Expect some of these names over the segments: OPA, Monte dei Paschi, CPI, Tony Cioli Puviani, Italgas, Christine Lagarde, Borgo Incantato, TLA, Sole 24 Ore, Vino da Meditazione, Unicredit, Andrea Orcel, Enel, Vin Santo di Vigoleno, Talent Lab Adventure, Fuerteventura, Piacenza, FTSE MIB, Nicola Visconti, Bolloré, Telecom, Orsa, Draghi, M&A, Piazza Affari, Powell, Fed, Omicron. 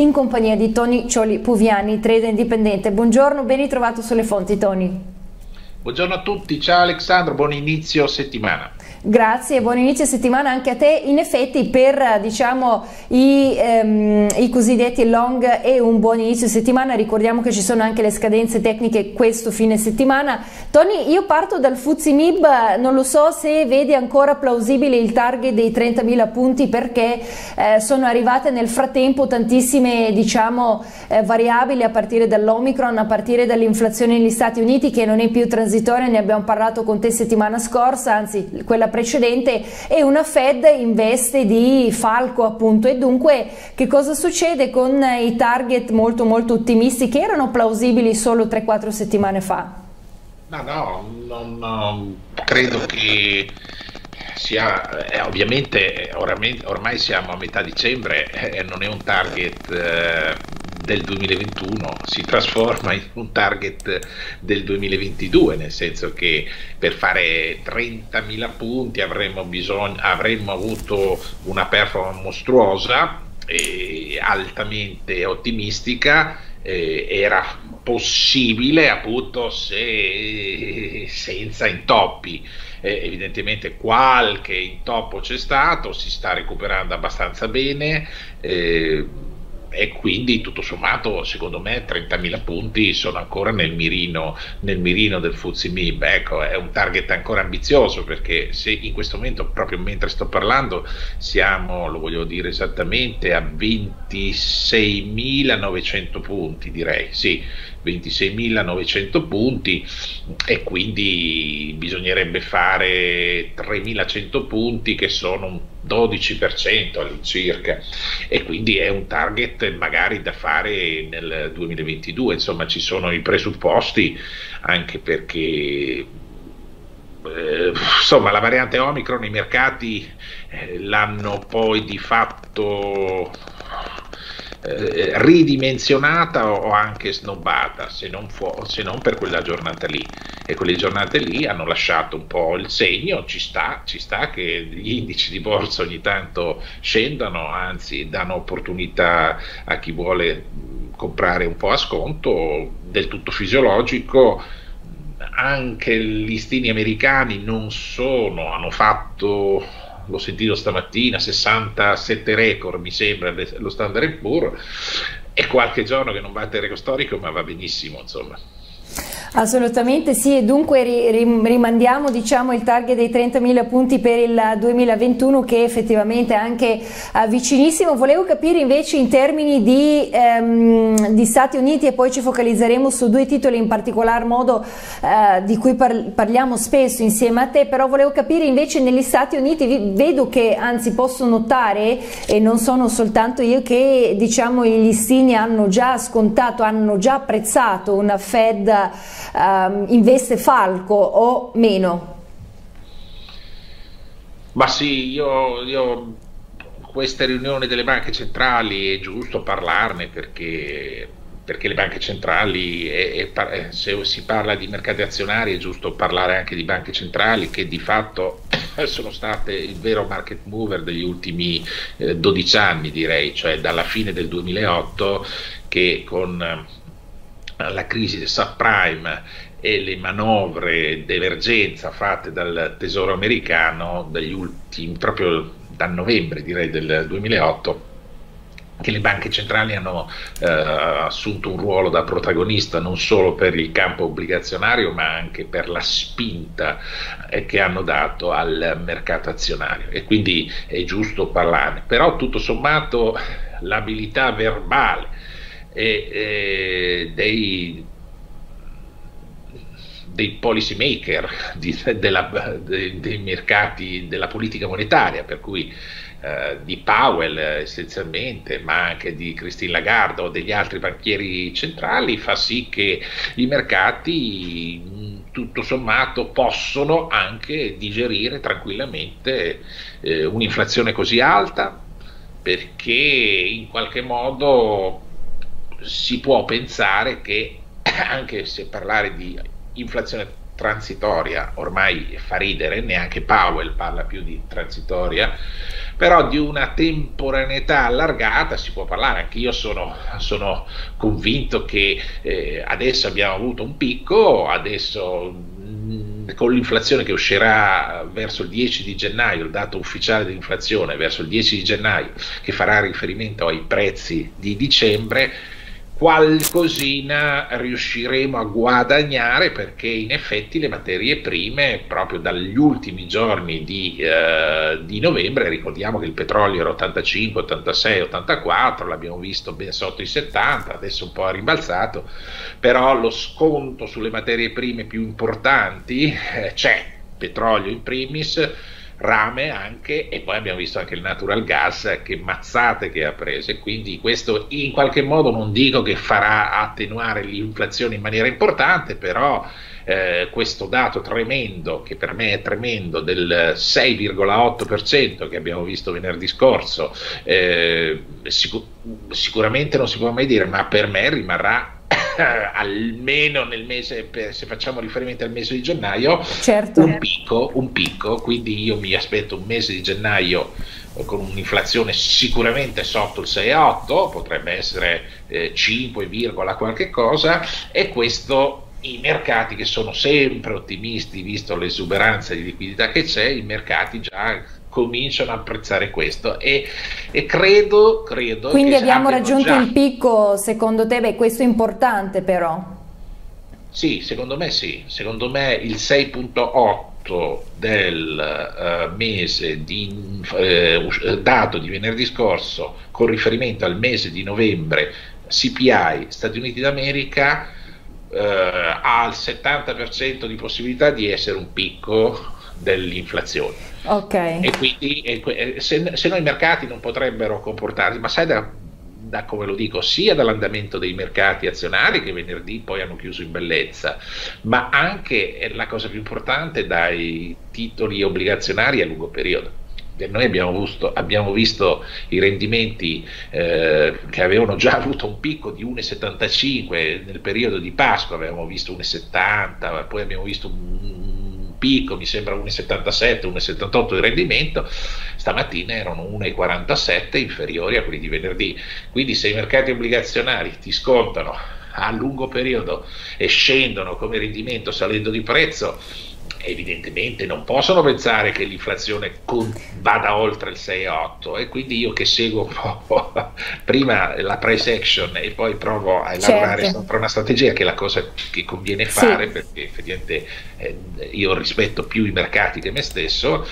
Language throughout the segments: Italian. in compagnia di Tony Cioli Puviani, trader indipendente. Buongiorno, ben ritrovato sulle fonti Tony. Buongiorno a tutti, ciao Alessandro, buon inizio settimana. Grazie, buon inizio settimana anche a te. In effetti per i cosiddetti long è un buon inizio settimana, ricordiamo che ci sono anche le scadenze tecniche questo fine settimana. Tony, io parto dal FTSE MIB, non lo so se vedi ancora plausibile il target dei 30.000 punti perché sono arrivate nel frattempo tantissime variabili a partire dall'Omicron, a partire dall'inflazione negli Stati Uniti che non è più transitoria, ne abbiamo parlato con te settimana scorsa, anzi quella precedente, e una Fed in veste di falco appunto, e dunque che cosa succede con i target molto molto ottimisti che erano plausibili solo 3-4 settimane fa? No, credo che sia, ovviamente ormai siamo a metà dicembre e non è un target del 2021, si trasforma in un target del 2022, nel senso che per fare 30.000 punti avremmo avuto una performance mostruosa e altamente ottimistica. Era possibile appunto senza intoppi, evidentemente qualche intoppo c'è stato, si sta recuperando abbastanza bene e quindi tutto sommato secondo me 30.000 punti sono ancora nel mirino del FTSE MIB. Ecco, è un target ancora ambizioso perché se in questo momento, proprio mentre sto parlando, siamo, lo voglio dire esattamente, a 26.900 punti, direi, sì, 26.900 punti, e quindi bisognerebbe fare 3.100 punti che sono un 12% all'incirca, e quindi è un target magari da fare nel 2022, insomma ci sono i presupposti, anche perché insomma la variante Omicron i mercati l'hanno poi di fatto ridimensionata o anche snobbata, se non per quella giornata lì, e quelle giornate lì hanno lasciato un po' il segno. Ci sta che gli indici di borsa ogni tanto scendano, anzi danno opportunità a chi vuole comprare un po' a sconto, del tutto fisiologico. Anche i listini americani hanno fatto, l'ho sentito stamattina, 67 record mi sembra lo Standard & Poor's, è qualche giorno che non batte il record storico ma va benissimo insomma. Assolutamente sì, e dunque rimandiamo il target dei 30.000 punti per il 2021 che effettivamente è anche vicinissimo. Volevo capire invece in termini di Stati Uniti, e poi ci focalizzeremo su due titoli in particolar modo di cui parliamo spesso insieme a te, però volevo capire invece negli Stati Uniti, vedo che, anzi posso notare, e non sono soltanto io, che i listini hanno già scontato, hanno già apprezzato una Fed investe falco o meno? Ma sì, io queste riunioni delle banche centrali è giusto parlarne perché le banche centrali, se si parla di mercati azionari è giusto parlare anche di banche centrali, che di fatto sono state il vero market mover degli ultimi 12 anni direi, cioè dalla fine del 2008 che con la crisi del subprime e le manovre d'emergenza fatte dal Tesoro americano proprio da novembre direi del 2008, che le banche centrali hanno assunto un ruolo da protagonista non solo per il campo obbligazionario ma anche per la spinta che hanno dato al mercato azionario, e quindi è giusto parlarne. Però tutto sommato l'abilità verbale dei policy maker dei mercati, della politica monetaria, per cui di Powell essenzialmente, ma anche di Christine Lagarde o degli altri banchieri centrali, fa sì che i mercati tutto sommato possono anche digerire tranquillamente un'inflazione così alta, perché in qualche modo si può pensare che, anche se parlare di inflazione transitoria, ormai fa ridere, neanche Powell parla più di transitoria, però di una temporaneità allargata si può parlare. Anche io sono convinto che adesso abbiamo avuto un picco, adesso con l'inflazione che uscirà verso il 10 di gennaio, il dato ufficiale dell'inflazione verso il 10 di gennaio, che farà riferimento ai prezzi di dicembre, qualcosina riusciremo a guadagnare, perché in effetti le materie prime proprio dagli ultimi giorni di novembre, ricordiamo che il petrolio era 85, 86, 84, l'abbiamo visto ben sotto i 70, adesso un po' rimbalzato, però lo sconto sulle materie prime più importanti c'è, petrolio in primis, rame anche, e poi abbiamo visto anche il natural gas, che mazzate che ha preso, e quindi questo in qualche modo non dico che farà attenuare l'inflazione in maniera importante, però questo dato tremendo, che per me è tremendo, del 6,8% che abbiamo visto venerdì scorso, sicuramente non si può mai dire, ma per me rimarrà almeno nel mese, se facciamo riferimento al mese di gennaio, certo, un picco, quindi io mi aspetto un mese di gennaio con un'inflazione sicuramente sotto il 6,8, potrebbe essere 5, qualche cosa, e questo i mercati, che sono sempre ottimisti visto l'esuberanza di liquidità che c'è, i mercati già cominciano ad apprezzare questo e credo quindi che abbiamo raggiunto il picco, secondo te? Beh, questo è importante però. Sì, secondo me il 6,8 del mese di dato di venerdì scorso con riferimento al mese di novembre CPI Stati Uniti d'America ha il 70% di possibilità di essere un picco dell'inflazione. Okay. E quindi se no i mercati non potrebbero comportarsi, ma sai da come lo dico, sia dall'andamento dei mercati azionari, che venerdì poi hanno chiuso in bellezza, ma anche, la cosa più importante, dai titoli obbligazionari a lungo periodo. Noi abbiamo visto i rendimenti che avevano già avuto un picco di 1,75 nel periodo di Pasqua, avevamo visto 1,70, poi abbiamo visto picco, mi sembra 1,77, 1,78 di rendimento, stamattina erano 1,47, inferiori a quelli di venerdì. Quindi se i mercati obbligazionari ti scontano a lungo periodo e scendono come rendimento salendo di prezzo, evidentemente non possono pensare che l'inflazione vada oltre il 6,8, e quindi io, che seguo un po' prima la price action e poi provo a elaborare, certo, sopra una strategia, che è la cosa che conviene fare, sì, perché effettivamente io rispetto più i mercati che me stesso,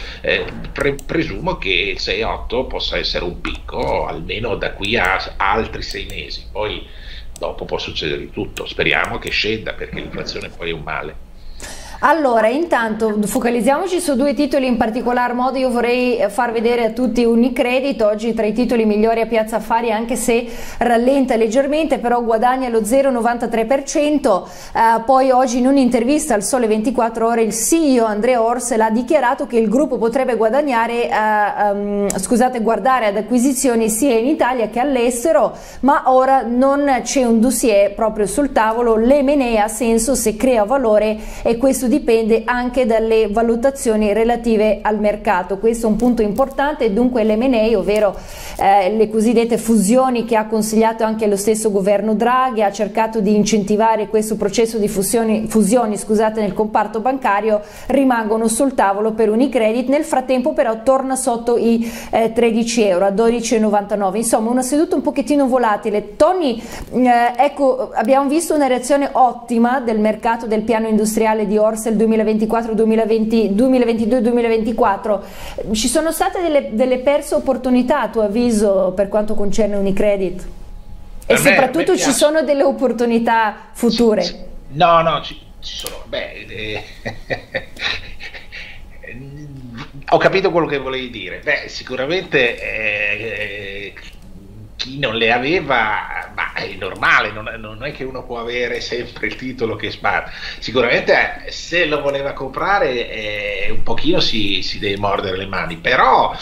presumo che il 6,8 possa essere un picco almeno da qui a altri 6 mesi, poi dopo può succedere di tutto, speriamo che scenda, perché l'inflazione poi è un male. Allora, intanto focalizziamoci su due titoli in particolar modo. Io vorrei far vedere a tutti Unicredit, oggi tra i titoli migliori a Piazza Affari, anche se rallenta leggermente, però guadagna lo 0,93%. Poi oggi in un'intervista al Sole 24 Ore il CEO Andrea Orcel ha dichiarato che il gruppo potrebbe guardare ad acquisizioni sia in Italia che all'estero, ma ora non c'è un dossier proprio sul tavolo. L'M&A ha senso se crea valore, e questo dipende anche dalle valutazioni relative al mercato. Questo è un punto importante. Dunque l'M&A, ovvero le cosiddette fusioni, che ha consigliato anche lo stesso governo Draghi, ha cercato di incentivare questo processo di fusioni, nel comparto bancario, rimangono sul tavolo per Unicredit. Nel frattempo però torna sotto i 13 euro, a 12,99. Insomma, una seduta un pochettino volatile. Tony, ecco, abbiamo visto una reazione ottima del mercato del piano industriale di Orsa 2022-2024, ci sono state delle perse opportunità a tuo avviso per quanto concerne Unicredit? E soprattutto ci sono delle opportunità future? Ci sono, ho capito quello che volevi dire. Sicuramente chi non le aveva, è normale, non è che uno può avere sempre il titolo che spara. Sicuramente se lo voleva comprare un pochino si deve mordere le mani, però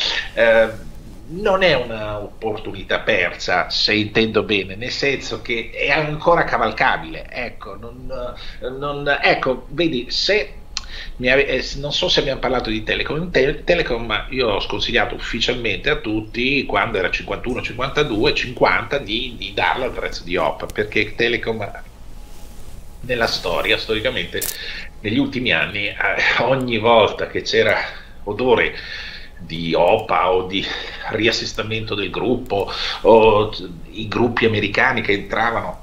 non è un'opportunità persa, se intendo bene, nel senso che è ancora cavalcabile, ecco, ecco, vedi, se non so se abbiamo parlato di Telecom. Telecom io ho sconsigliato ufficialmente a tutti, quando era 51, 52, 50 di darla al prezzo di OP, perché Telecom nella storia, storicamente, negli ultimi anni, ogni volta che c'era odore di OPA o di riassestamento del gruppo o i gruppi americani che entravano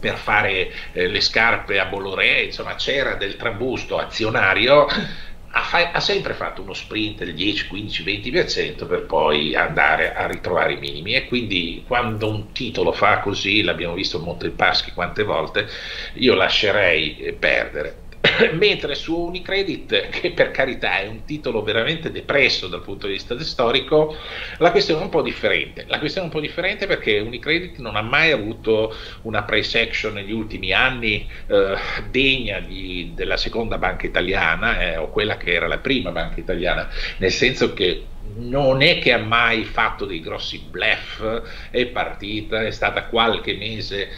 per fare le scarpe a Bolloré, insomma c'era del trambusto azionario, ha sempre fatto uno sprint del 10, 15, 20% per poi andare a ritrovare i minimi, e quindi quando un titolo fa così, l'abbiamo visto Monte dei Paschi quante volte, io lascerei perdere. Mentre su Unicredit, che per carità è un titolo veramente depresso dal punto di vista storico, la questione è un po' differente. La questione è un po' differente perché Unicredit non ha mai avuto una price action negli ultimi anni degna della seconda banca italiana, o quella che era la prima banca italiana, nel senso che non è che ha mai fatto dei grossi bluff, è partita, è stata qualche mese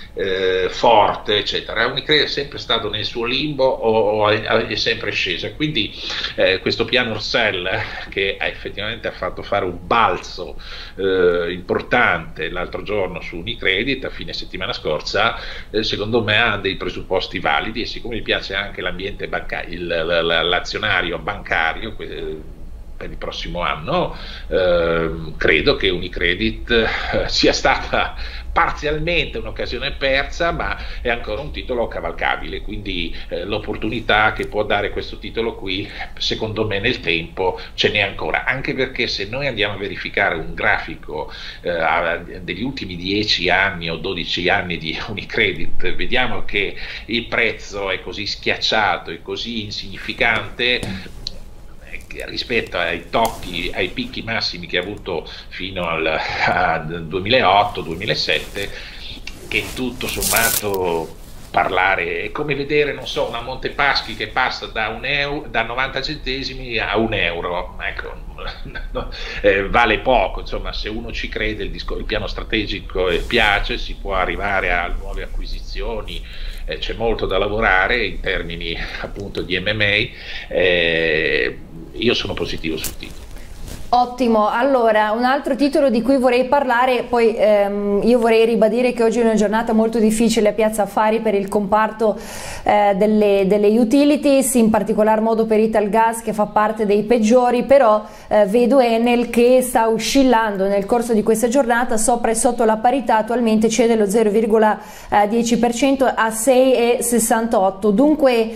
forte, eccetera. Unicredit è sempre stato nel suo limbo o è sempre scesa, quindi questo piano Orcel, che effettivamente ha fatto fare un balzo importante l'altro giorno su Unicredit a fine settimana scorsa, secondo me ha dei presupposti validi, e siccome mi piace anche l'ambiente bancario, l'azionario bancario per il prossimo anno, credo che Unicredit sia stata parzialmente un'occasione persa, ma è ancora un titolo cavalcabile, quindi l'opportunità che può dare questo titolo qui, secondo me nel tempo ce n'è ancora, anche perché se noi andiamo a verificare un grafico degli ultimi 10 anni o 12 anni di Unicredit, vediamo che il prezzo è così schiacciato e così insignificante rispetto ai picchi massimi che ha avuto fino al 2008-2007, che tutto sommato parlare è come vedere, non so, una Monte Paschi che passa da 90 centesimi a un euro, ecco, vale poco, insomma. Se uno ci crede, il piano strategico piace, si può arrivare a nuove acquisizioni, c'è molto da lavorare in termini appunto di M&A, io sono positivo sul titolo. Ottimo, allora un altro titolo di cui vorrei parlare, poi io vorrei ribadire che oggi è una giornata molto difficile a Piazza Affari per il comparto delle utilities, in particolar modo per Italgas che fa parte dei peggiori, però vedo Enel che sta oscillando nel corso di questa giornata sopra e sotto la parità, attualmente cede lo 0,10% a 6,68, dunque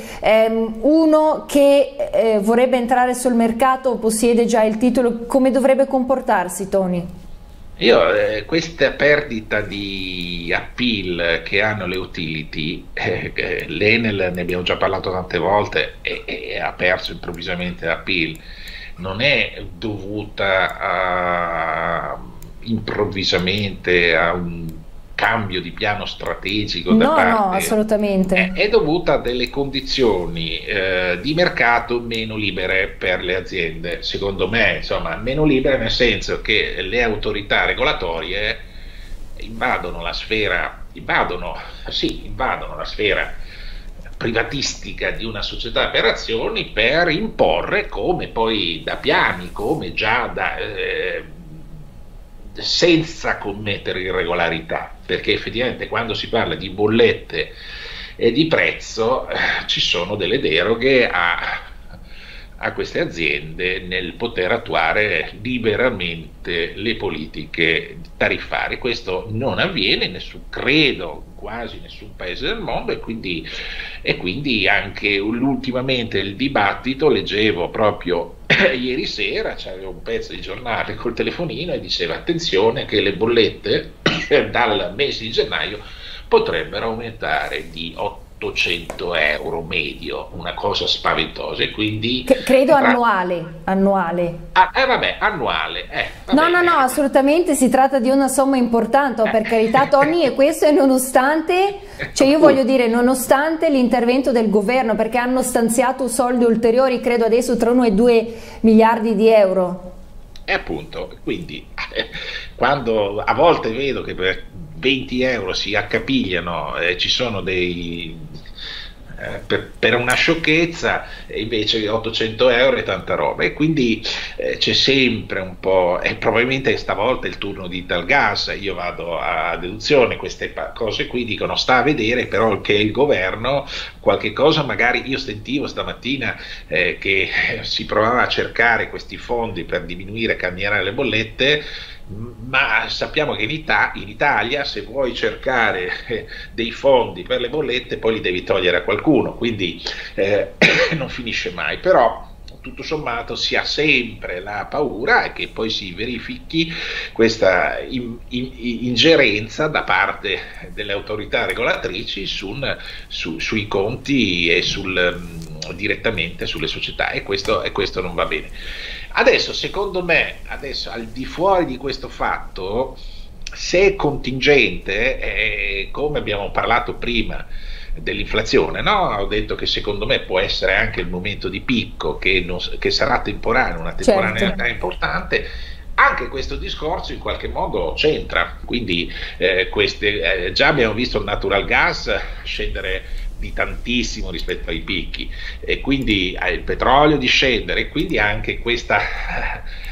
uno che vorrebbe entrare sul mercato possiede già il titolo, come dovrebbe comportarsi, Tony? Io questa perdita di appeal che hanno le utility, l'Enel ne abbiamo già parlato tante volte e ha perso improvvisamente appeal, non è dovuta improvvisamente a un cambio di piano strategico, no, da parte, no, assolutamente, è dovuta a delle condizioni di mercato meno libere per le aziende, secondo me, insomma, meno libere nel senso che le autorità regolatorie invadono la sfera privatistica di una società per azioni per imporre, come poi da piani, come già da senza commettere irregolarità, perché effettivamente quando si parla di bollette e di prezzo ci sono delle deroghe a queste aziende nel poter attuare liberamente le politiche tariffarie. Questo non avviene in nessun, credo, quasi nessun paese del mondo, e quindi anche ultimamente il dibattito, leggevo proprio ieri sera, c'era un pezzo di giornale col telefonino e diceva attenzione che le bollette dal mese di gennaio potrebbero aumentare di 800 euro medio, una cosa spaventosa, e quindi credo annuale. Vabbè, annuale. Vabbè, no, assolutamente si tratta di una somma importante, per carità, Tony, e questo è nonostante, cioè io voglio dire, nonostante l'intervento del governo, perché hanno stanziato soldi ulteriori, credo adesso tra 1 e 2 miliardi di euro. E appunto, quindi quando a volte vedo che per 20 euro si accapigliano e ci sono dei per una sciocchezza, invece 800 euro e tanta roba, e quindi c'è sempre un po', e probabilmente stavolta è il turno di Italgas, io vado a deduzione, queste cose qui dicono sta a vedere però che il governo qualche cosa, magari io sentivo stamattina che si provava a cercare questi fondi per diminuire e cambiare le bollette, ma sappiamo che in Italia se vuoi cercare dei fondi per le bollette poi li devi togliere a qualcuno, quindi non finisce mai, però tutto sommato si ha sempre la paura che poi si verifichi questa ingerenza da parte delle autorità regolatrici sui conti e direttamente sulle società, e questo non va bene. Adesso, secondo me, al di fuori di questo fatto, se è contingente, come abbiamo parlato prima dell'inflazione, no? Ho detto che secondo me può essere anche il momento di picco, che sarà temporaneo, una temporaneità certo, importante. Anche questo discorso in qualche modo c'entra, quindi già abbiamo visto il natural gas scendere di tantissimo rispetto ai picchi, e quindi il petrolio discendere, e quindi anche questa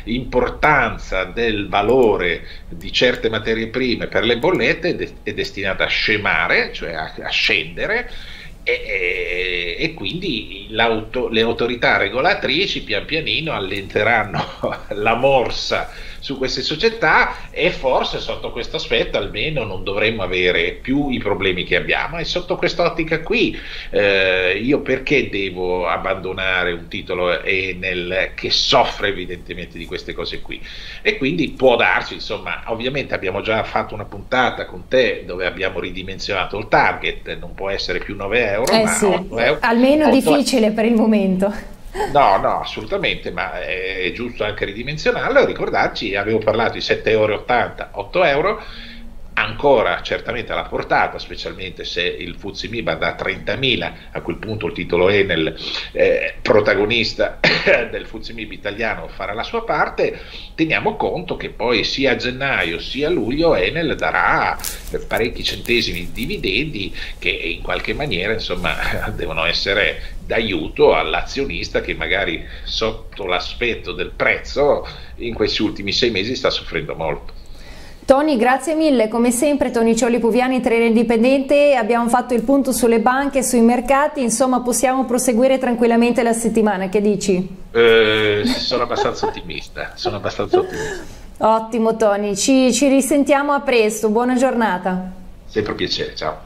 importanza del valore di certe materie prime per le bollette è destinata a scemare, cioè a scendere, e quindi le autorità regolatrici pian pianino allenteranno la morsa su queste società, e forse sotto questo aspetto almeno non dovremmo avere più i problemi che abbiamo. E sotto quest'ottica qui io perché devo abbandonare un titolo Enel che soffre evidentemente di queste cose qui? E quindi può darsi, insomma, ovviamente abbiamo già fatto una puntata con te dove abbiamo ridimensionato il target, non può essere più 9 euro, ma sì, 8 euro almeno 8 difficile per il momento. No, assolutamente, ma è giusto anche ridimensionarlo, ricordarci, avevo parlato di 7,80 euro, 8 euro, ancora certamente alla portata, specialmente se il FTSE MIB da 30.000, a quel punto il titolo Enel, protagonista del FTSE MIB italiano, farà la sua parte. Teniamo conto che poi sia a gennaio sia a luglio Enel darà parecchi centesimi di dividendi che in qualche maniera, insomma, devono essere d'aiuto all'azionista che magari sotto l'aspetto del prezzo in questi ultimi 6 mesi sta soffrendo molto. Tony, grazie mille, come sempre Tony Cioli Puviani, trader indipendente, abbiamo fatto il punto sulle banche, sui mercati, insomma possiamo proseguire tranquillamente la settimana, che dici? Sono abbastanza ottimista, sono abbastanza ottimista. Ottimo Tony, ci risentiamo a presto, buona giornata. Sempre un piacere, ciao.